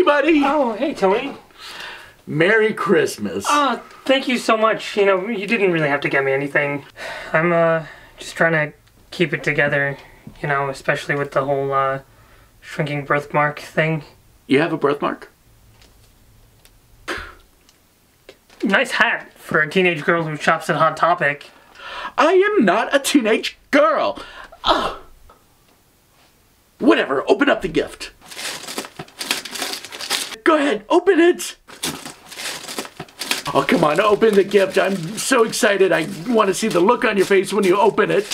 Hey, buddy. Oh, hey, Tony. Merry Christmas. Oh, thank you so much. You know, you didn't really have to get me anything. I'm just trying to keep it together, you know, especially with the whole shrinking birthmark thing. You have a birthmark? Nice hat for a teenage girl who shops at Hot Topic. I am not a teenage girl. Ugh. Whatever, open up the gift. Go ahead, open it. Oh, come on, open the gift. I'm so excited. I want to see the look on your face when you open it.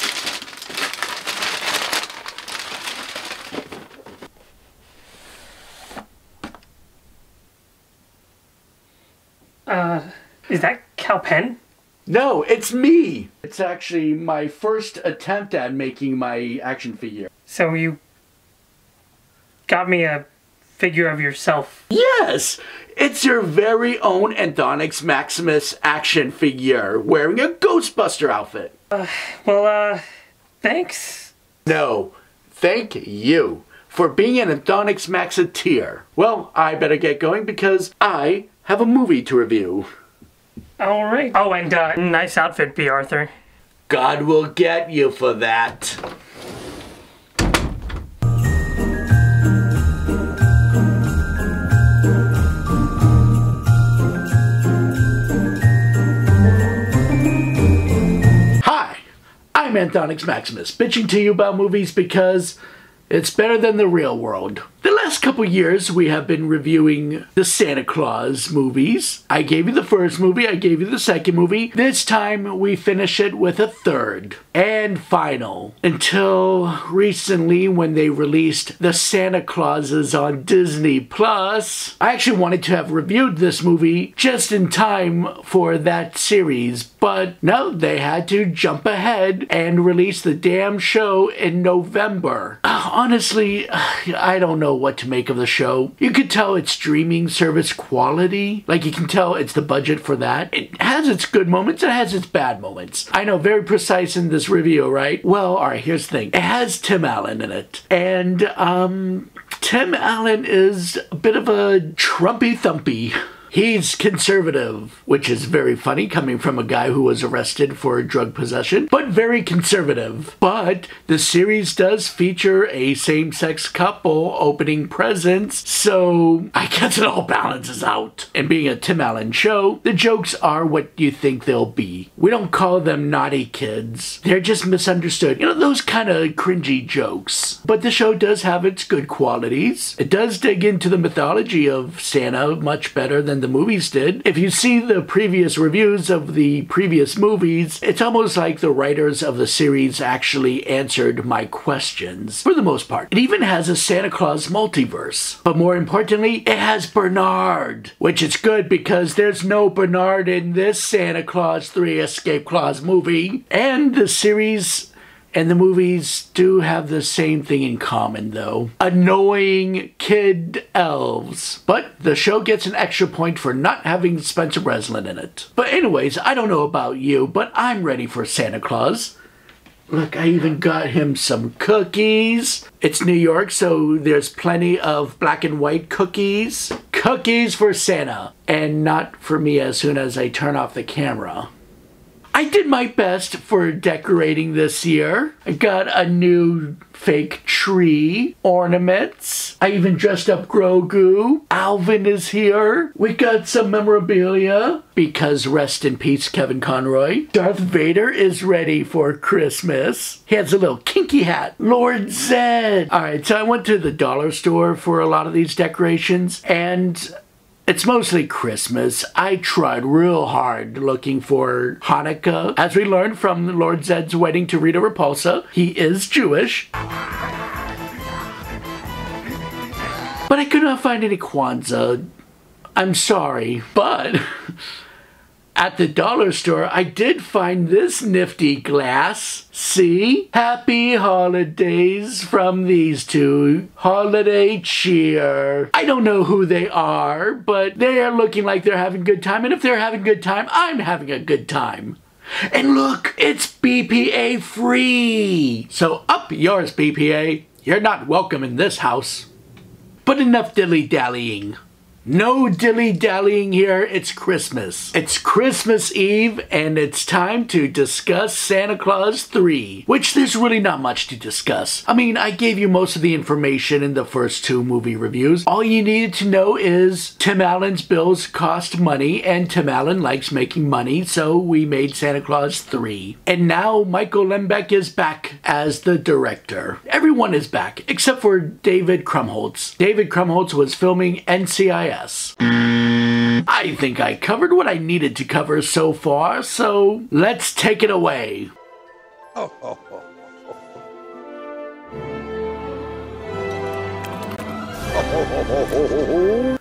Is that Cal Penn? No, it's me. It's actually my first attempt at making my action figure. So you got me a figure of yourself? Yes! It's your very own Anthonix Maximus action figure wearing a Ghostbuster outfit. Thanks. No, thank you for being an Anthonix Maxiteer. Well, I better get going because I have a movie to review. All right. Oh, and nice outfit, B. Arthur. God will get you for that. Hi, I'm Anthonix Maximus, bitching to you about movies because it's better than the real world. The last couple years we have been reviewing the Santa Clause movies. I gave you the first movie, I gave you the second movie. This time we finish it with a third and final. Until recently when they released the Santa Clauses on Disney+. I actually wanted to have reviewed this movie just in time for that series, but no, they had to jump ahead and release the damn show in November. Honestly, I don't know what to make of the show. You could tell it's streaming service quality. Like, you can tell it's the budget for that. It has its good moments, it has its bad moments. I know, very precise in this review, right? Well, alright, here's the thing. It has Tim Allen in it. And, Tim Allen is a bit of a Trumpy-thumpy. He's conservative, which is very funny coming from a guy who was arrested for drug possession, but very conservative. But the series does feature a same-sex couple opening presents, so I guess it all balances out. And being a Tim Allen show, the jokes are what you think they'll be. We don't call them naughty kids. They're just misunderstood. You know, those kind of cringy jokes. But the show does have its good qualities. It does dig into the mythology of Santa much better than the movies did. If you see the previous reviews of the previous movies, it's almost like the writers of the series actually answered my questions, for the most part. It even has a Santa Claus multiverse. But more importantly, it has Bernard, which is good because there's no Bernard in this Santa Clause 3: Escape Clause movie. And the series and the movies do have the same thing in common, though. Annoying kid elves. But the show gets an extra point for not having Spencer Breslin in it. But anyways, I don't know about you, but I'm ready for Santa Claus. Look, I even got him some cookies. It's New York, so there's plenty of black and white cookies. Cookies for Santa. And not for me as soon as I turn off the camera. I did my best for decorating this year. I got a new fake tree, ornaments. I even dressed up Grogu. Alvin is here. We got some memorabilia because rest in peace, Kevin Conroy. Darth Vader is ready for Christmas. He has a little kinky hat. Lord Zed. All right, so I went to the dollar store for a lot of these decorations and it's mostly Christmas. I tried real hard looking for Hanukkah. As we learned from Lord Zed's wedding to Rita Repulsa, he is Jewish. But I could not find any Kwanzaa. I'm sorry, but at the dollar store, I did find this nifty glass. See? Happy holidays from these two. Holiday cheer. I don't know who they are, but they are looking like they're having a good time. And if they're having a good time, I'm having a good time. And look, it's BPA free. So up yours, BPA. You're not welcome in this house. But enough dilly-dallying. No dilly-dallying here, it's Christmas. It's Christmas Eve, and it's time to discuss Santa Clause 3, which there's really not much to discuss. I mean, I gave you most of the information in the first two movie reviews. All you needed to know is Tim Allen's bills cost money, and Tim Allen likes making money, so we made Santa Clause 3. And now Michael Lembeck is back as the director. Everyone is back, except for David Krumholtz. David Krumholtz was filming NCIS. I think I covered what I needed to cover so far, so let's take it away.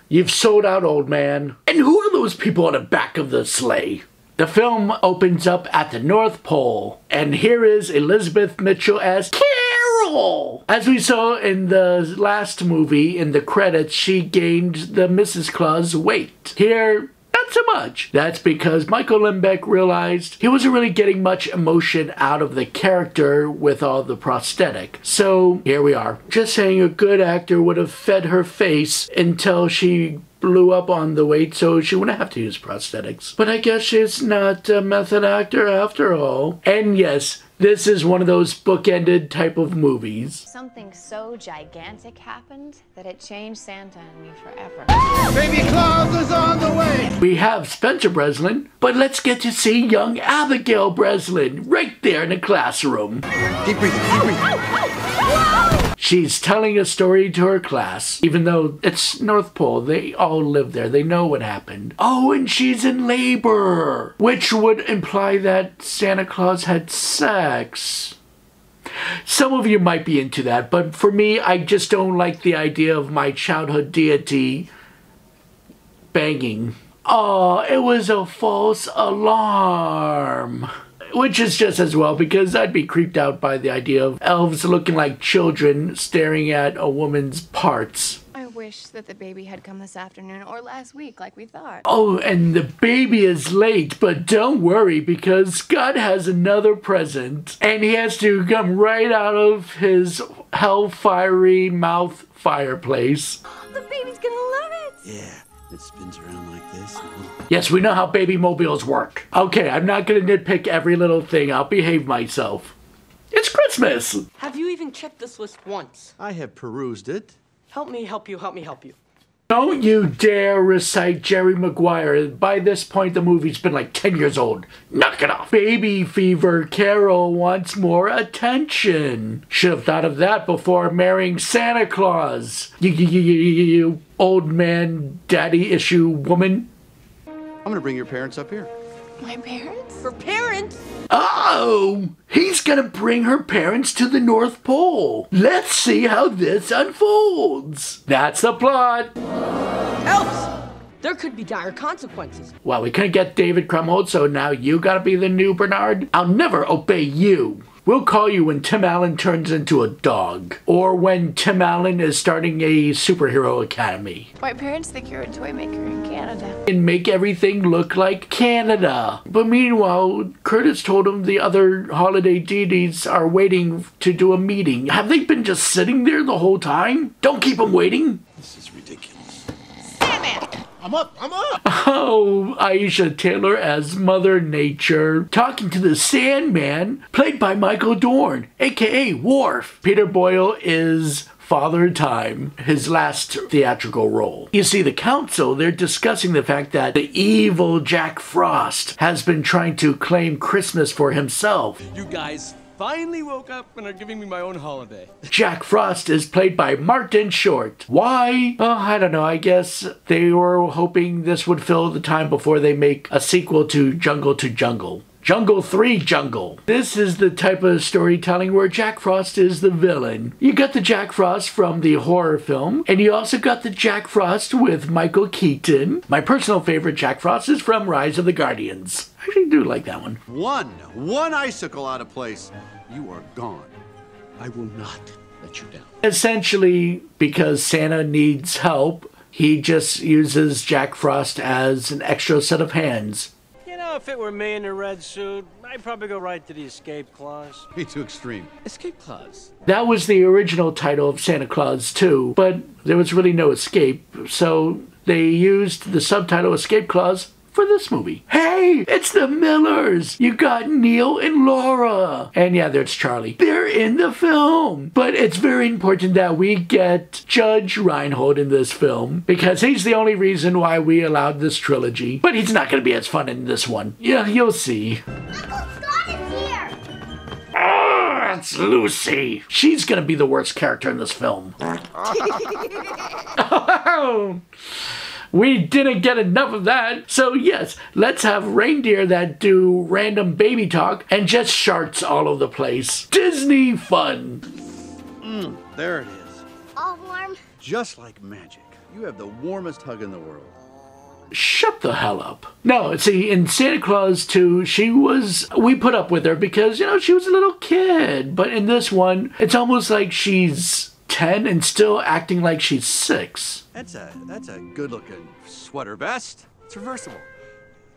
You've sold out, old man. And who are those people on the back of the sleigh? The film opens up at the North Pole, and here is Elizabeth Mitchell as Carol. As we saw in the last movie, in the credits, she gained the Mrs. Claus weight. Here, not so much. That's because Michael Lembeck realized he wasn't really getting much emotion out of the character with all the prosthetic. So here we are. Just saying a good actor would have fed her face until she blew up on the weight, so she wouldn't have to use prosthetics. But I guess she's not a method actor after all. And yes, this is one of those bookended type of movies. Something so gigantic happened that it changed Santa and me forever. Baby Claus is on the way! We have Spencer Breslin, but let's get to see young Abigail Breslin right there in the classroom. Deep breathing, deep breathing. She's telling a story to her class, even though it's North Pole. They all live there. They know what happened. Oh, and she's in labor, which would imply that Santa Claus had sex. Some of you might be into that, but for me, I just don't like the idea of my childhood deity banging. Oh, it was a false alarm. Which is just as well, because I'd be creeped out by the idea of elves looking like children staring at a woman's parts. I wish that the baby had come this afternoon or last week like we thought. Oh, and the baby is late, but don't worry because Scott has another present. And he has to come right out of his hellfiery mouth fireplace. The baby's gonna love it! Yeah. It spins around like this. Yes, we know how baby mobiles work. Okay, I'm not gonna nitpick every little thing. I'll behave myself. It's Christmas! Have you even checked this list once? I have perused it. Help me help you, help me help you. Don't you dare recite Jerry Maguire. By this point, the movie's been like 10 years old. Knock it off. Baby fever, Carol wants more attention. Should have thought of that before marrying Santa Claus. You old man, daddy issue woman. I'm gonna bring your parents up here. My parents? Her parents? Oh! He's gonna bring her parents to the North Pole. Let's see how this unfolds. That's the plot. Elves! There could be dire consequences. Well, we couldn't get David Krumholtz, so now you gotta be the new Bernard. I'll never obey you. We'll call you when Tim Allen turns into a dog. Or when Tim Allen is starting a superhero academy. My parents think you're a toy maker in Canada. And make everything look like Canada. But meanwhile, Curtis told him the other holiday deities are waiting to do a meeting. Have they been just sitting there the whole time? Don't keep them waiting. This is ridiculous. Sandman! I'm up, I'm up! Oh, Aisha Taylor as Mother Nature, talking to the Sandman, played by Michael Dorn, aka Worf. Peter Boyle is Father Time, his last theatrical role. You see, the council, they're discussing the fact that the evil Jack Frost has been trying to claim Christmas for himself. You guys finally woke up and are giving me my own holiday. Jack Frost is played by Martin Short. Why? Oh, I don't know. I guess they were hoping this would fill the time before they make a sequel to Jungle. Jungle 3 Jungle. This is the type of storytelling where Jack Frost is the villain. You got the Jack Frost from the horror film, and you also got the Jack Frost with Michael Keaton. My personal favorite Jack Frost is from Rise of the Guardians. I actually do like that one. One icicle out of place. You are gone. I will not let you down. Essentially, because Santa needs help, he just uses Jack Frost as an extra set of hands. if it were me in a red suit, I'd probably go right to the Escape Clause. Be too extreme. Escape Clause. That was the original title of Santa Clause 2, but there was really no escape, so they used the subtitle Escape Clause for this movie. Hey, it's the Millers. You got Neil and Laura. And yeah, there's Charlie. They're in the film. But it's very important that we get Judge Reinhold in this film because he's the only reason why we allowed this trilogy. But he's not going to be as fun in this one. Yeah, you'll see. Uncle Scott is here. Ah, it's Lucy. She's going to be the worst character in this film. Oh. We didn't get enough of that. So yes, let's have reindeer that do random baby talk and just sharts all over the place. Disney fun. There it is. All warm. Just like magic. You have the warmest hug in the world. Shut the hell up. No, see, in Santa Clause 2, we put up with her because, you know, she was a little kid. But in this one, it's almost like she's 10 and still acting like she's 6. That's a good-looking sweater vest. It's reversible.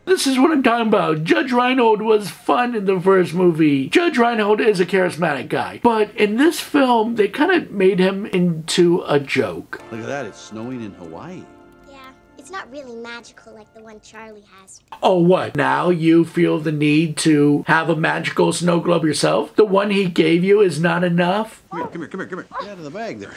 This is what I'm talking about. Judge Reinhold was fun in the first movie. Judge Reinhold is a charismatic guy. But in this film, they kind of made him into a joke. Look at that. It's snowing in Hawaii. Yeah, it's not really magical like the one Charlie has. Oh, what? Now you feel the need to have a magical snow globe yourself? The one he gave you is not enough? Come here, come here, come here, come here. Get out of the bag there.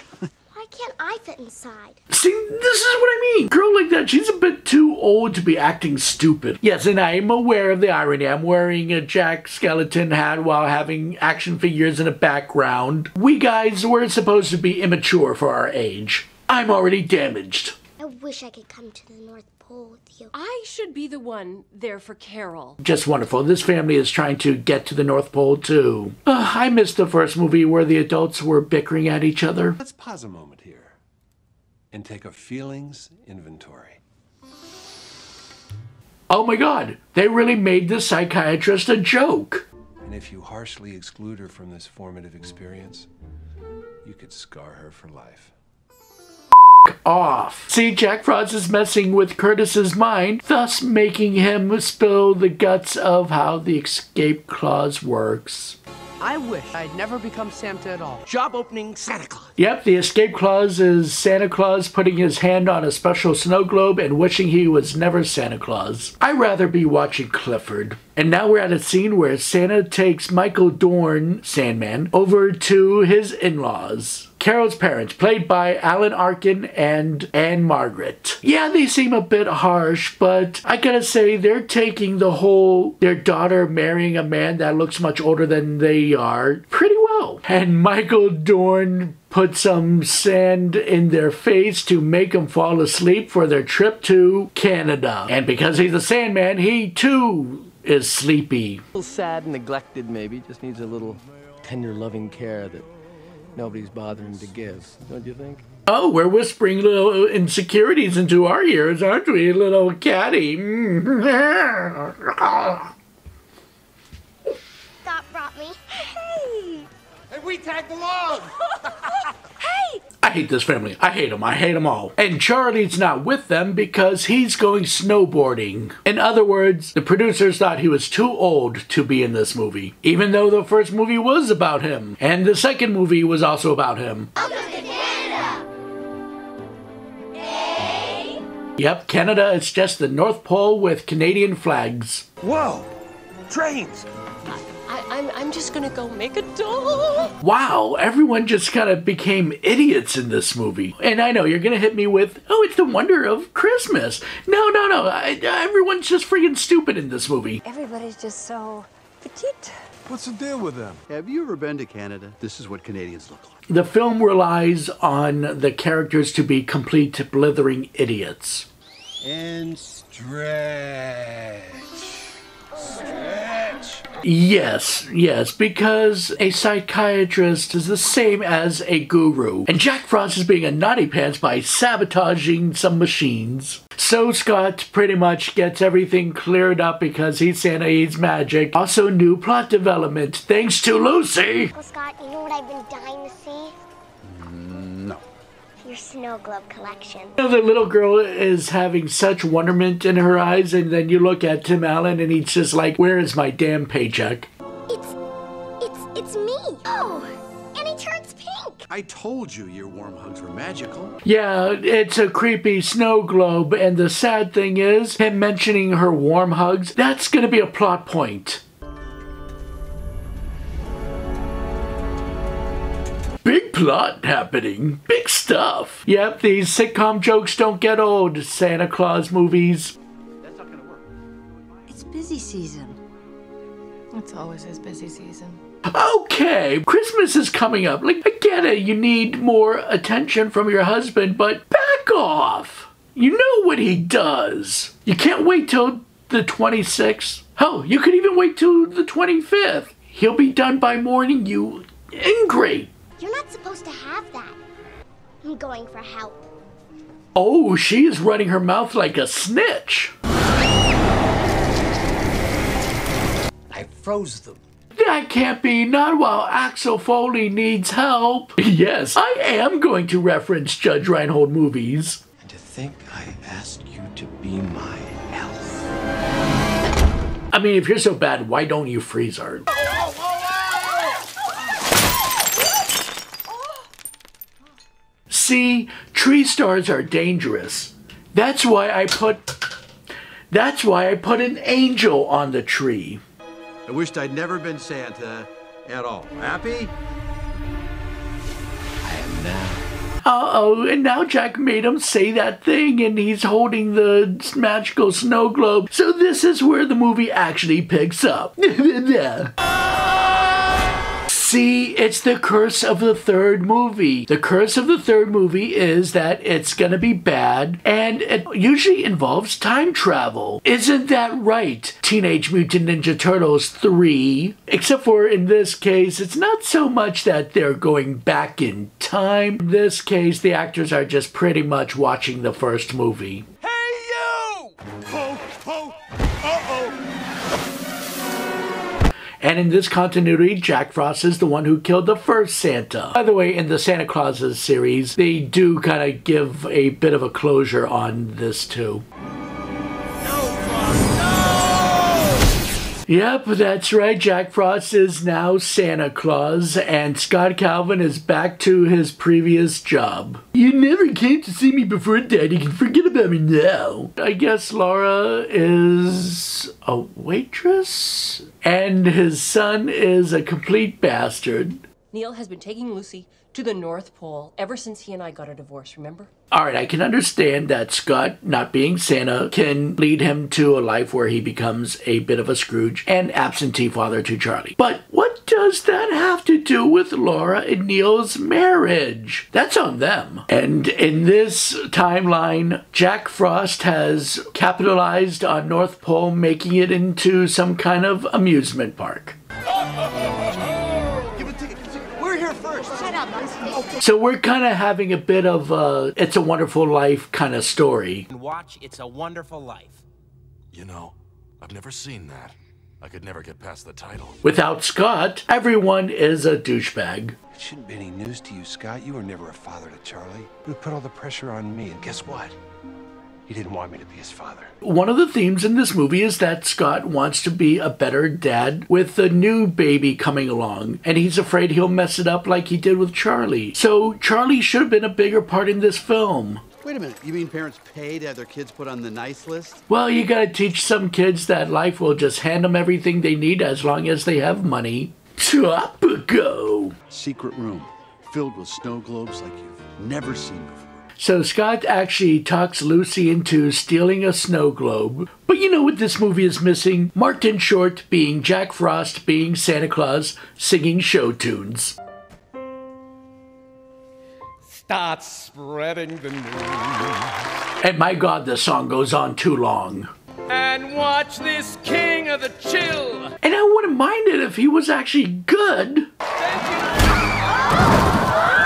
Why can't I fit inside? See, this is what I mean. Girl like that, she's a bit too old to be acting stupid. Yes, and I am aware of the irony. I'm wearing a Jack skeleton hat while having action figures in the background. We guys were supposed to be immature for our age. I'm already damaged. I wish I could come to the North Pole with you. I should be the one there for Carol. Just wonderful. This family is trying to get to the North Pole, too. I missed the first movie where the adults were bickering at each other. Let's pause a moment here and take a feelings inventory. Oh my God, they really made the psychiatrist a joke. And if you harshly exclude her from this formative experience, you could scar her for life. Off. See, Jack Frost is messing with Curtis's mind, thus making him spill the guts of how the escape clause works. I wish I'd never become Santa at all. Job opening Santa Claus. Yep, the escape clause is Santa Claus putting his hand on a special snow globe and wishing he was never Santa Claus. I'd rather be watching Clifford. And now we're at a scene where Santa takes Michael Dorn, Sandman, over to his in-laws. Carol's parents, played by Alan Arkin and Anne Margaret. Yeah, they seem a bit harsh, but I gotta say they're taking the whole their daughter marrying a man that looks much older than they are pretty well. And Michael Dorn put some sand in their face to make them fall asleep for their trip to Canada. And because he's a Sandman, he too is sleepy. A little sad, neglected maybe, just needs a little tender loving care that nobody's bothering to give, don't you think? Oh, we're whispering little insecurities into our ears, aren't we, little catty? Scott brought me. Hey! And we tagged along! Hey! I hate this family. I hate them. I hate them all. And Charlie's not with them because he's going snowboarding. In other words, the producers thought he was too old to be in this movie, even though the first movie was about him. And the second movie was also about him. Hey. Yep, Canada is just the North Pole with Canadian flags. Whoa! Trains! I'm just gonna go make a doll. Wow, everyone just kind of became idiots in this movie. And I know, you're gonna hit me with, oh, it's the wonder of Christmas. No, no, no, everyone's just freaking stupid in this movie. Everybody's just so petite. What's the deal with them? Have you ever been to Canada? This is what Canadians look like. The film relies on the characters to be complete blithering idiots. And stretch. Yes, yes, because a psychiatrist is the same as a guru. And Jack Frost is being a naughty pants by sabotaging some machines. So Scott pretty much gets everything cleared up because he's Santa, he's magic. Also new plot development, thanks to Lucy. Well, Scott, you know what I've been dying to see? No. your snow globe collection. You know, the little girl is having such wonderment in her eyes, and then you look at Tim Allen and he's just like, where is my damn paycheck? It's me. Oh, and he turns pink. I told you your warm hugs were magical. Yeah, it's a creepy snow globe, and the sad thing is, him mentioning her warm hugs, that's gonna be a plot point. Big plot happening. Big stuff. Yep, these sitcom jokes don't get old, Santa Claus movies. That's not gonna work. It's busy season. It's always his busy season. Okay, Christmas is coming up. Like, I get it, you need more attention from your husband, but back off. You know what he does. You can't wait till the 26th. Hell, you could even wait till the 25th. He'll be done by morning, you ingrate. You're not supposed to have that. I'm going for help. Oh, she is running her mouth like a snitch. I froze them. That can't be, not while Axel Foley needs help. Yes, I am going to reference Judge Reinhold movies. And to think I asked you to be my elf. I mean, if you're so bad, why don't you freeze her? See, tree stars are dangerous. That's why I put an angel on the tree. I wished I'd never been Santa at all. Happy? I am now. Uh-oh, and now Jack made him say that thing, and he's holding the magical snow globe. So this is where the movie actually picks up. See, it's the curse of the third movie. The curse of the third movie is that it's gonna be bad, and it usually involves time travel. Isn't that right? Teenage Mutant Ninja Turtles 3. Except for in this case, it's not so much that they're going back in time. In this case, the actors are just pretty much watching the first movie. Hey, you! Ho, ho, uh-oh. And in this continuity, Jack Frost is the one who killed the first Santa. By the way, in the Santa Clauses series, they do kind of give a bit of a closure on this too. Yep, that's right. Jack Frost is now Santa Claus, and Scott Calvin is back to his previous job. You never came to see me before, Dad. You can forget about me now. I guess Laura is a waitress, and his son is a complete bastard. Neil has been taking Lucy to the North Pole ever since he and I got a divorce, remember? All right, I can understand that Scott, not being Santa, can lead him to a life where he becomes a bit of a Scrooge and absentee father to Charlie. But what does that have to do with Laura and Neil's marriage? That's on them. And in this timeline, Jack Frost has capitalized on North Pole, making it into some kind of amusement park. So we're kind of having a bit of a It's a Wonderful Life kind of story. Watch It's a Wonderful Life. You know, I've never seen that. I could never get past the title. Without Scott, everyone is a douchebag. It shouldn't be any news to you, Scott. You were never a father to Charlie. You put all the pressure on me, and guess what? He didn't want me to be his father. One of the themes in this movie is that Scott wants to be a better dad with the new baby coming along, and he's afraid he'll mess it up like he did with Charlie. So Charlie should have been a bigger part in this film. Wait a minute, you mean parents pay to have their kids put on the nice list? Well, you gotta teach some kids that life will just hand them everything they need as long as they have money. Tropico! Secret room, filled with snow globes like you've never seen before. So Scott actually talks Lucy into stealing a snow globe. But you know what this movie is missing? Martin Short being Jack Frost, being Santa Claus, singing show tunes. Start spreading the news. And my God, this song goes on too long. And watch this king of the chill. And I wouldn't mind it if he was actually good.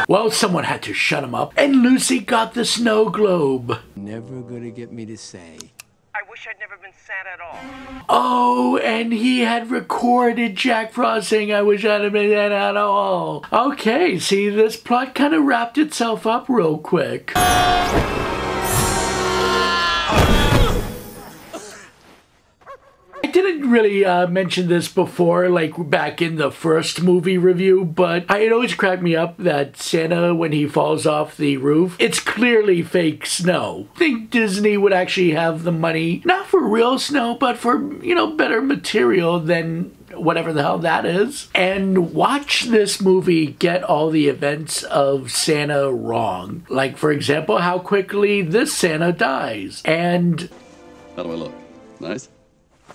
Well, someone had to shut him up, and Lucy got the snow globe. Never gonna get me to say, I wish wish I'd never been Santa at all. Oh, and he had recorded Jack Frost saying, I wish I'd have been Santa at all. Okay, see, this plot kind of wrapped itself up real quick. I didn't really mention this before, like back in the first movie review, but it always cracked me up that Santa, when he falls off the roof, it's clearly fake snow. I think Disney would actually have the money, not for real snow, but for, you know, better material than whatever the hell that is. And watch this movie get all the events of Santa wrong. Like, for example, how quickly this Santa dies. And... how do I look? Nice?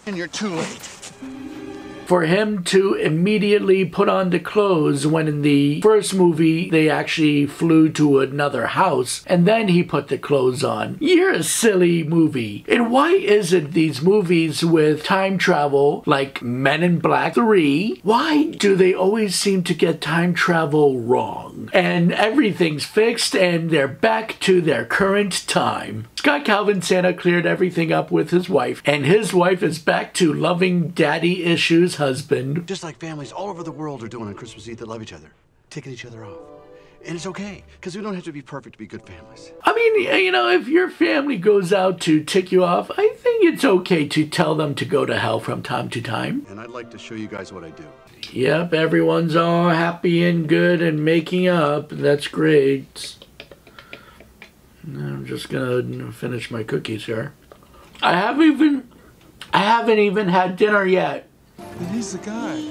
And you're too late. For him to immediately put on the clothes when in the first movie they actually flew to another house and then he put the clothes on. You're a silly movie. And why is it these movies with time travel, like Men in Black 3, why do they always seem to get time travel wrong? And everything's fixed and they're back to their current time. Scott Calvin Santa cleared everything up with his wife, and his wife is back to loving daddy issues husband. Just like families all over the world are doing on Christmas Eve that love each other, ticking each other off. And it's okay, because we don't have to be perfect to be good families. I mean, you know, if your family goes out to tick you off, I think it's okay to tell them to go to hell from time to time. And I'd like to show you guys what I do. Yep, everyone's all happy and good and making up. That's great. I'm just gonna finish my cookies here. I haven't even had dinner yet. And he's the guy.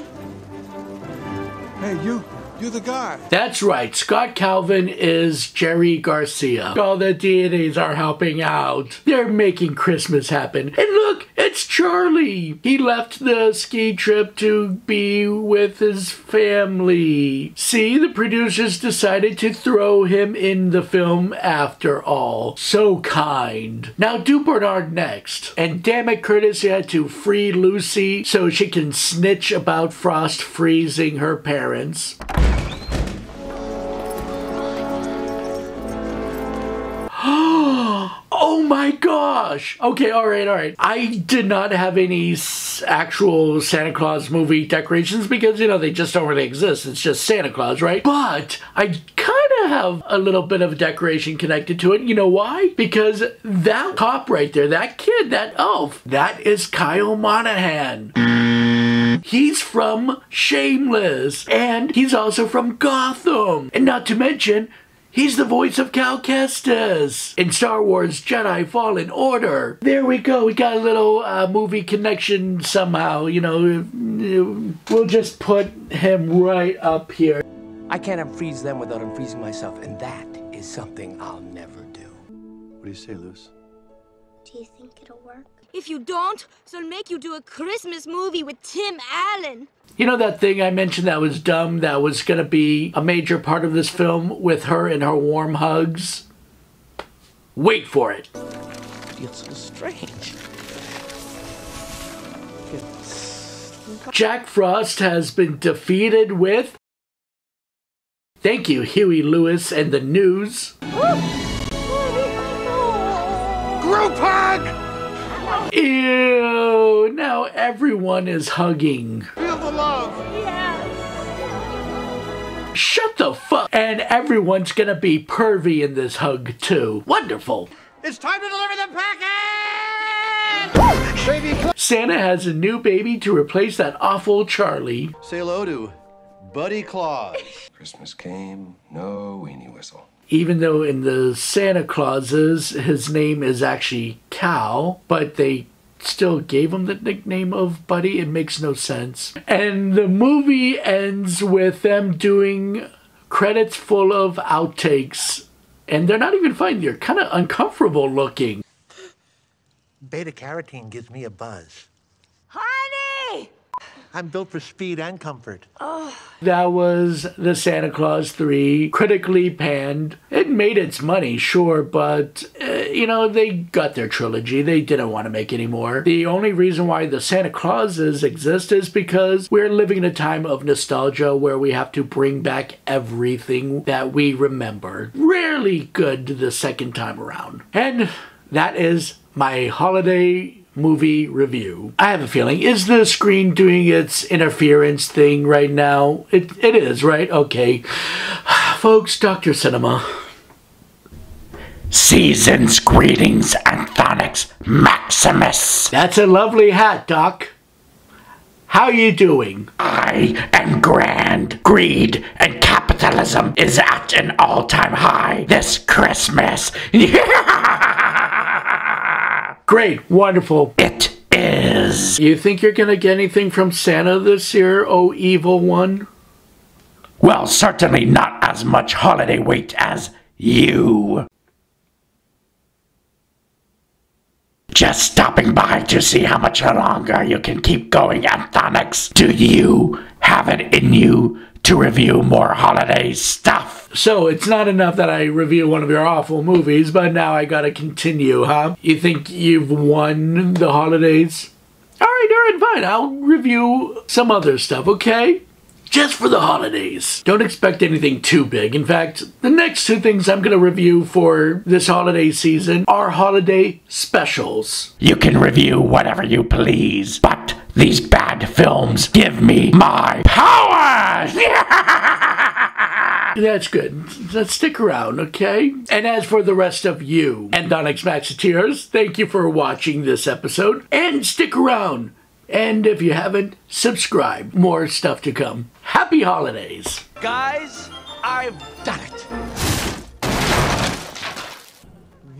Hey, you're the guy. That's right. Scott Calvin is Jerry Garcia. All the deities are helping out. They're making Christmas happen. And look, it's Charlie. He left the ski trip to be with his family. See, the producers decided to throw him in the film after all. So kind. Now do Bernard next. And damn it, Curtis, you had to free Lucy so she can snitch about Frost freezing her parents. Oh my gosh! Okay, alright. I did not have any actual Santa Claus movie decorations because, you know, they just don't really exist. It's just Santa Claus, right? But I kind of have a little bit of a decoration connected to it. You know why? Because that cop right there, that kid, that elf, that is Kyle Monahan. He's from Shameless, and he's also from Gotham. And not to mention, he's the voice of Cal Kestis in Star Wars Jedi Fallen Order. There we go. We got a little movie connection somehow, you know. We'll just put him right up here. I can't unfreeze them without unfreezing myself, and that is something I'll never do. What do you say, Luce? Do you think it'll work? If you don't, they'll make you do a Christmas movie with Tim Allen. You know that thing I mentioned that was dumb, that was gonna be a major part of this film with her and her warm hugs? Wait for it. I feel so strange. Jack Frost has been defeated with... thank you, Huey Lewis and the News. Group hug! Ew, now everyone is hugging. Feel the love. Yes. Shut the fuck. And everyone's gonna be pervy in this hug too. Wonderful. It's time to deliver the package! Baby. Santa has a new baby to replace that awful Charlie. Say hello to Buddy Claus. Christmas came, no weenie whistle. Even though in the Santa Clauses, his name is actually Cal, but they still gave him the nickname of Buddy. It makes no sense. And the movie ends with them doing credits full of outtakes. And they're not even fine. They're kind of uncomfortable looking. Beta carotene gives me a buzz. Honey! I'm built for speed and comfort. Oh. That was the Santa Clause 3, critically panned. It made its money, sure, but, you know, they got their trilogy. They didn't want to make any more. The only reason why the Santa Clauses exist is because we're living in a time of nostalgia where we have to bring back everything that we remember. Rarely good the second time around. And that is my holiday movie review. I have a feeling, is the screen doing its interference thing right now? It is, right? Okay. Folks, Dr. Cinema. Season's greetings, Anthonix Maximus. That's a lovely hat, Doc. How you doing? I am grand. Greed and capitalism is at an all-time high this Christmas. Great, wonderful. It is. You think you're gonna get anything from Santa this year, oh evil one? Well, certainly not as much holiday weight as you. Just stopping by to see how much longer you can keep going, Anthonix. Do you have it in you to review more holiday stuff? So it's not enough that I review one of your awful movies, but now I gotta continue, huh? You think you've won the holidays? All right, fine. I'll review some other stuff, okay? Just for the holidays. Don't expect anything too big. In fact, the next two things I'm gonna review for this holiday season are holiday specials. You can review whatever you please, but these bad films give me my powers! That's good. Let's stick around, okay? And as for the rest of you, Anthonix Maxiteers, thank you for watching this episode, and stick around. And if you haven't, subscribe. More stuff to come. Happy holidays. Guys, I've done it.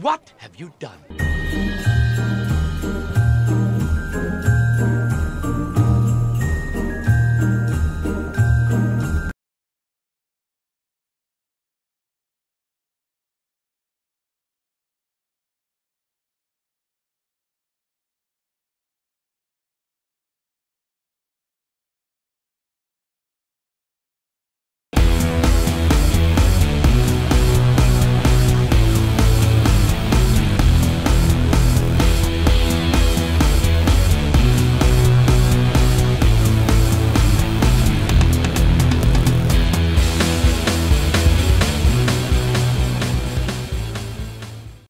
What have you done?